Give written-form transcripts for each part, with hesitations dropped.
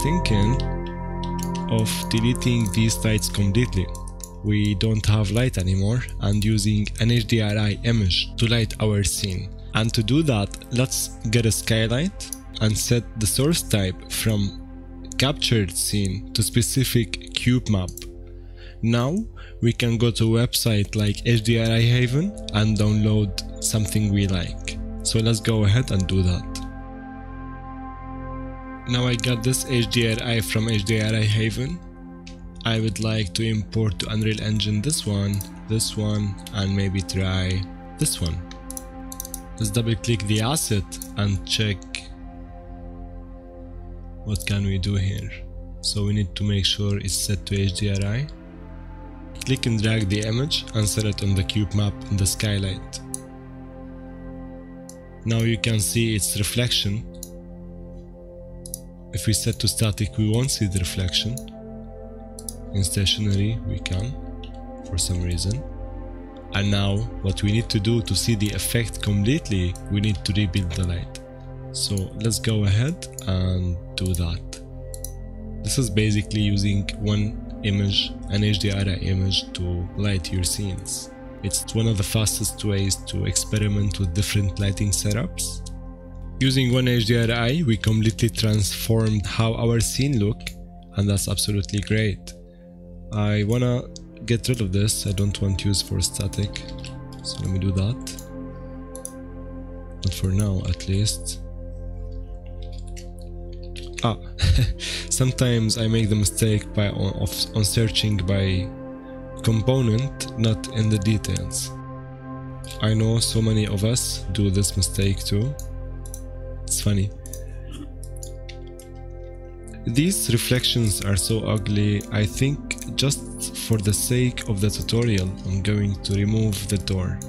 thinking of deleting these lights completely. We don't have light anymore and using an HDRI image to light our scene. And to do that, let's get a skylight and set the source type from captured scene to specific cube map. Now we can go to a website like HDRI Haven and download something we like. So let's go ahead and do that. Now I got this HDRI from HDRI Haven. I would like to import to Unreal Engine this one, and maybe try this one. Let's double click the asset and check what can we do here. So we need to make sure it's set to HDRI. Click and drag the image and set it on the cube map in the skylight. Now you can see its reflection. If we set to static, we won't see the reflection. In stationary, we can, for some reason. And now, what we need to do to see the effect completely, we need to rebuild the light. So let's go ahead and do that. This is basically using one image, an HDRI image, to light your scenes. It's one of the fastest ways to experiment with different lighting setups. Using one HDRI, we completely transformed how our scene looks, and that's absolutely great. I wanna get rid of this. I don't want to use for static, so let me do that. Not for now, at least. Sometimes I make the mistake on searching by component, not in the details. I know so many of us do this mistake too. It's funny. These reflections are so ugly. I think just for the sake of the tutorial, I'm going to remove the door.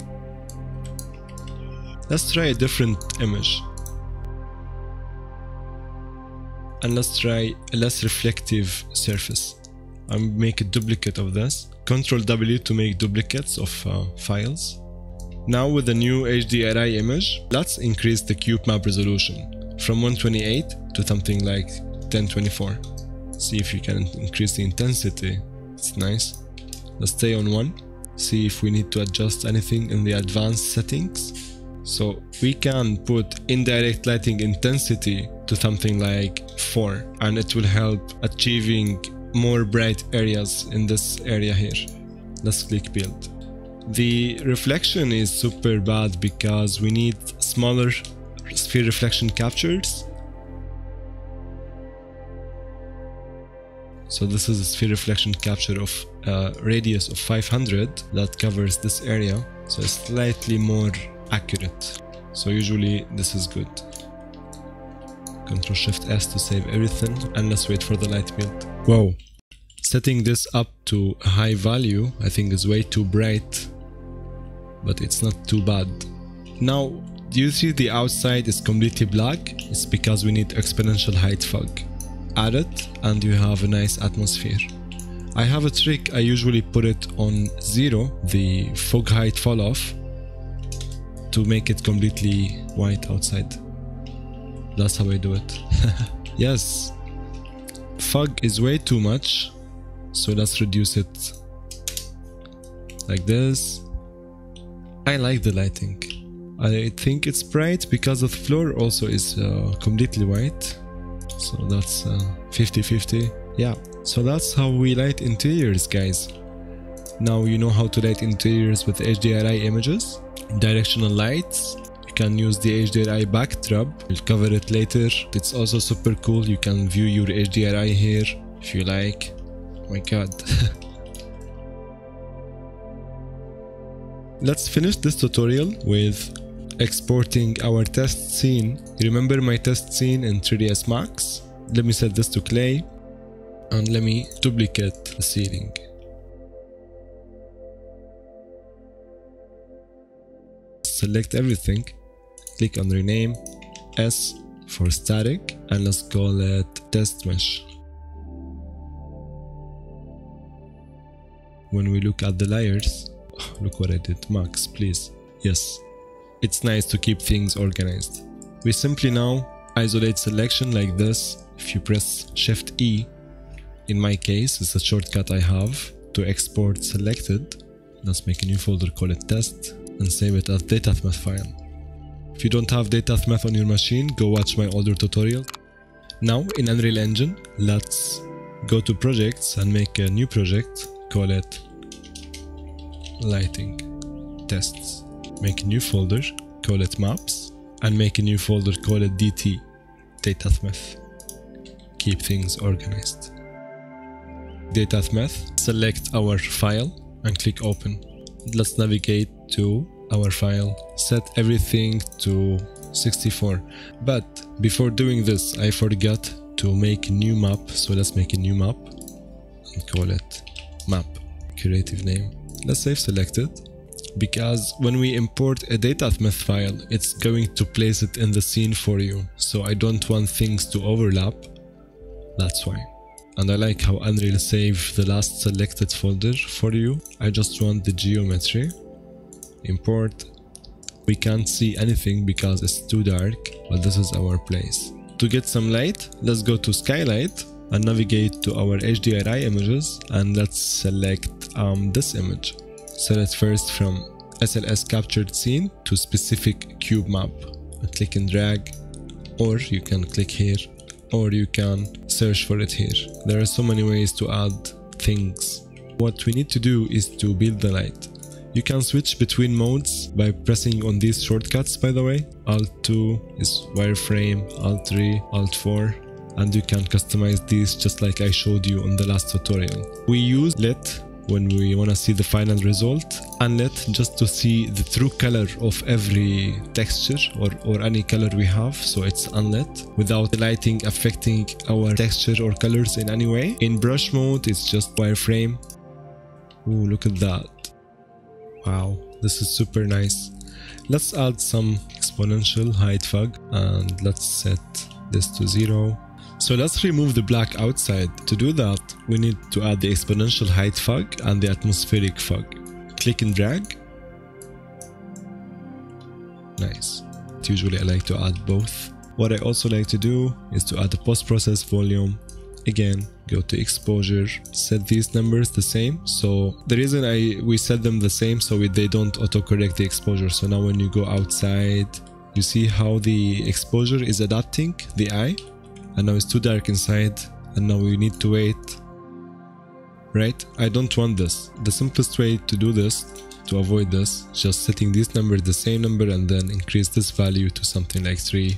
Let's try a different image. And let's try a less reflective surface. I'll make a duplicate of this. Ctrl W to make duplicates of files. Now with the new HDRI image, let's increase the cube map resolution from 128 to something like 1024. See if you can increase the intensity. It's nice. Let's stay on 1. See if we need to adjust anything in the advanced settings. So we can put indirect lighting intensity to something like 4, and it will help achieving more bright areas in this area here. Let's click build. The reflection is super bad because we need smaller sphere reflection captures. So this is a sphere reflection capture of a radius of 500 that covers this area. So it's slightly more accurate. So usually this is good. Ctrl Shift S to save everything, and let's wait for the light build. Wow. Setting this up to a high value I think is way too bright, but it's not too bad. Now do you see the outside is completely black? It's because we need exponential height fog. Add it and you have a nice atmosphere. I have a trick. I usually put it on 0, the fog height fall off, to make it completely white outside. That's how I do it. Yes, fog is way too much, so let's reduce it like this. I like the lighting. I think it's bright because the floor also is completely white, so that's 50-50. Yeah, so that's how we light interiors, guys. Now you know how to light interiors with HDRI images. Directional lights, you can use the HDRI backdrop, we'll cover it later. It's also super cool. You can view your HDRI here if you like. Oh my god. Let's finish this tutorial with exporting our test scene. Remember my test scene in 3ds Max? Let me set this to clay and let me duplicate the ceiling. Select everything, click on rename, S for static, and let's call it test mesh. When we look at the layers, look what I did. Max, please. Yes, it's nice to keep things organized. We simply now isolate selection like this. If you press Shift E, in my case it's a shortcut I have to export selected. Let's make a new folder, call it test, and save it as Datasmith file. If you don't have Datasmith on your machine, go watch my older tutorial. Now in Unreal Engine, let's go to projects and make a new project, call it lighting tests. Make a new folder, call it maps, and make a new folder, call it DT, Datasmith. Keep things organized. Datasmith, select our file and click open. Let's navigate to our file, set everything to 64. But before doing this, I forgot to make a new map, so let's make a new map and call it map, creative name. Let's save selected, because when we import a Datasmith file, it's going to place it in the scene for you, so I don't want things to overlap, that's why. And I like how Unreal saved the last selected folder for you. I just want the geometry. Import. We can't see anything because it's too dark, but this is our place. To get some light, let's go to skylight and navigate to our HDRI images, and let's select this image. Select first from SLS captured scene to specific cube map. Click and drag, or you can click here, or you can search for it here. There are so many ways to add things. What we need to do is to build the light. You can switch between modes by pressing on these shortcuts, by the way. Alt 2 is wireframe, Alt 3, Alt 4, and you can customize these just like I showed you on the last tutorial. We use lit when we want to see the final result, and lit just to see the true color of every texture or any color we have, so it's unlit without the lighting affecting our texture or colors in any way. In brush mode, it's just wireframe. Ooh, look at that. Wow, this is super nice. Let's add some exponential height fog and let's set this to 0. So let's remove the black outside. To do that, we need to add the exponential height fog and the atmospheric fog. Click and drag. Nice. Usually I like to add both. What I also like to do is to add the post-process volume. Again, go to exposure, set these numbers the same. So the reason we set them the same so they don't autocorrect the exposure. So now when you go outside, you see how the exposure is adapting the eye, and now it's too dark inside, and now we need to wait, right? I don't want this. The simplest way to do this, to avoid this, just setting these numbers the same number and then increase this value to something like 3.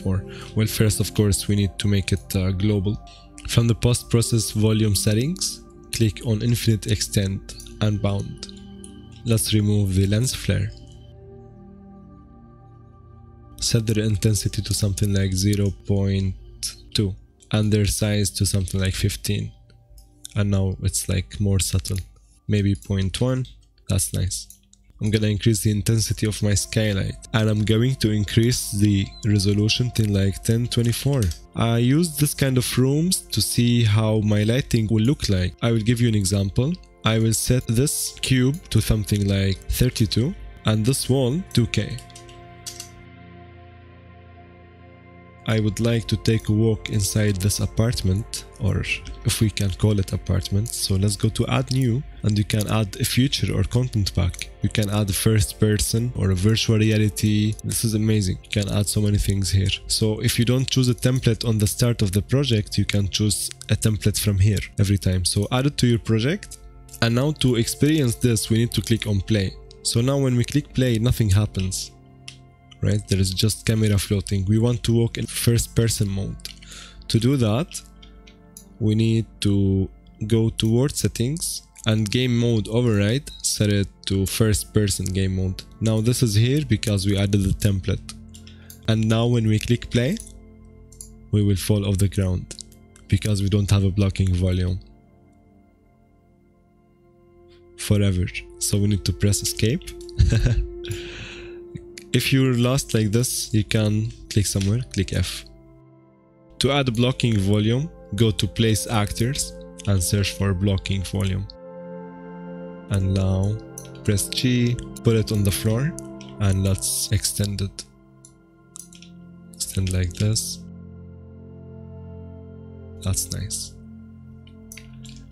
For. Well, first of course we need to make it global. From the post-process volume settings, click on infinite extent and bound. Let's remove the lens flare. Set their intensity to something like 0.2 and their size to something like 15, and now it's like more subtle, maybe 0.1. That's nice. I'm gonna increase the intensity of my skylight, and I'm going to increase the resolution to like 1024. I use this kind of rooms to see how my lighting will look like. I will give you an example. I will set this cube to something like 32 and this wall 2K. I would like to take a walk inside this apartment, or if we can call it apartment. So let's go to add new, and you can add a future or content pack. You can add a first person or a virtual reality. This is amazing. You can add so many things here. So if you don't choose a template on the start of the project, you can choose a template from here every time. So add it to your project. And now to experience this, we need to click on play. So now when we click play, nothing happens. Right, there is just camera floating. We want to walk in first person mode. To do that, we need to go toward settings and game mode override, set it to first person game mode. Now this is here because we added the template, and now when we click play, we will fall off the ground because we don't have a blocking volume forever, so we need to press escape. If you're lost like this, you can click somewhere, click F. To add blocking volume, go to place actors and search for blocking volume. And now press G, put it on the floor, and let's extend it. something like this. That's nice.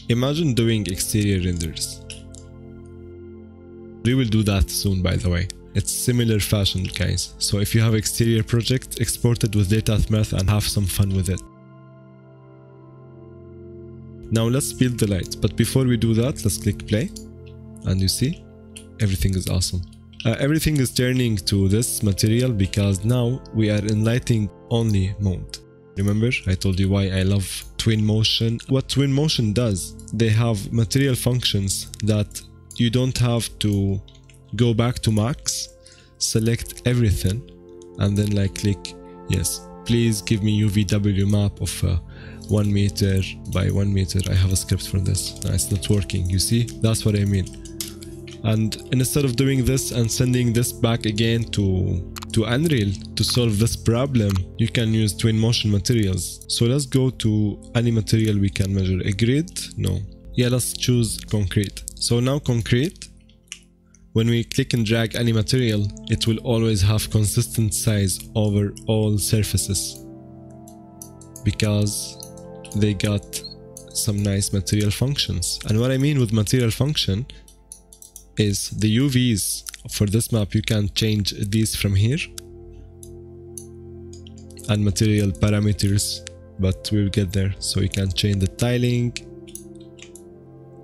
Imagine doing exterior renders. We will do that soon, by the way. It's similar fashion, guys. So if you have exterior project, export it with Datasmith and have some fun with it. Now let's build the light, but before we do that, let's click play. And you see, everything is awesome. Everything is turning to this material because now we are in lighting only mode. Remember, I told you why I love Twinmotion. What Twinmotion does, they have material functions that you don't have to go back to max, select everything, and then like click yes. Please give me UVW map of 1 meter by 1 meter. I have a script for this. No, it's not working. You see, that's what I mean. And instead of doing this and sending this back again to Unreal to solve this problem, you can use Twinmotion materials. So let's go to any material we can measure. A grid? No. Yeah, let's choose concrete. So now concrete, when we click and drag any material, it will always have consistent size over all surfaces because they got some nice material functions. And what I mean with material function is the UVs for this map. You can change these from here and material parameters, but we'll get there. So you can change the tiling.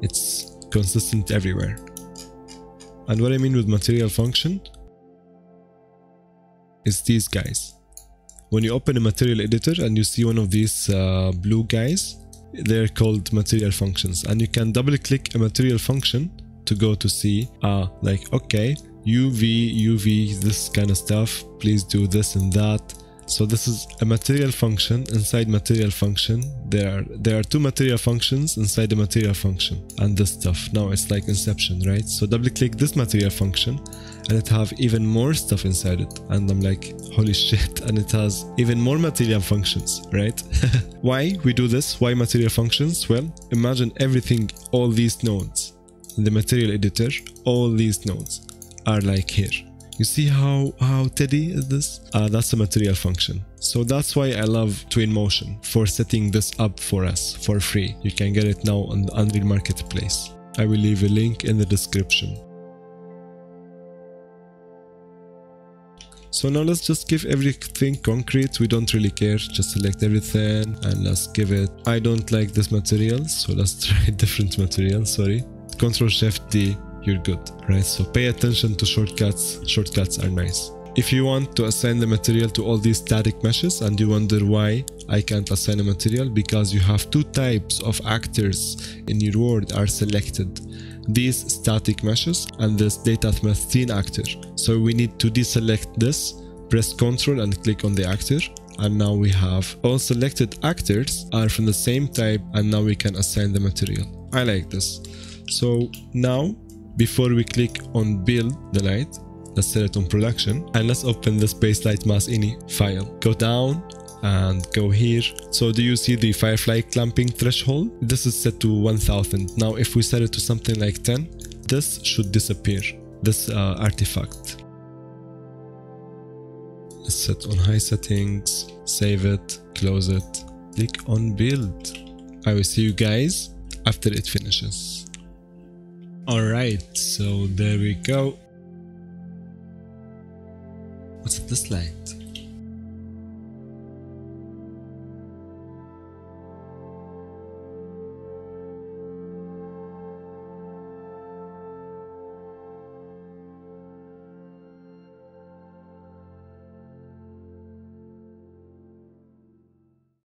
It's consistent everywhere. And what I mean with material function is these guys. When you open a material editor and you see one of these blue guys, they're called material functions. And you can double click a material function to go to see, like, okay, UV, this kind of stuff, please do this and that. So this is a material function. Inside material function, there are two material functions inside the material function and this stuff. Now it's like Inception, right? So double click this material function and it have even more stuff inside it. And I'm like, holy shit. And it has even more material functions, right? Why we do this? Why material functions? Well, imagine everything, all these nodes, the material editor, all these nodes are like here. You see how teddy is this? That's a material function. So that's why I love Twinmotion for setting this up for us for free. You can get it now on the Unreal Marketplace. I will leave a link in the description. So now let's just give everything concrete. We don't really care. Just select everything and let's give it. I don't like this material, so let's try a different material. Sorry. Ctrl-Shift-D. You're good, right? So pay attention to shortcuts. Shortcuts are nice. If you want to assign the material to all these static meshes and you wonder why I can't assign a material, because you have two types of actors in your world are selected. These static meshes and this Datasmith scene actor. So we need to deselect this, press Ctrl and click on the actor. And now we have all selected actors are from the same type and now we can assign the material. I like this. So now, before we click on build the light, let's set it on production and let's open the space light mass ini file. Go down and go here. So do you see the firefly clamping threshold? This is set to 1000. Now if we set it to something like 10, this should disappear, this artifact. Let's set on high settings, save it, close it, click on build. I will see you guys after it finishes. Alright, so there we go. What's this light?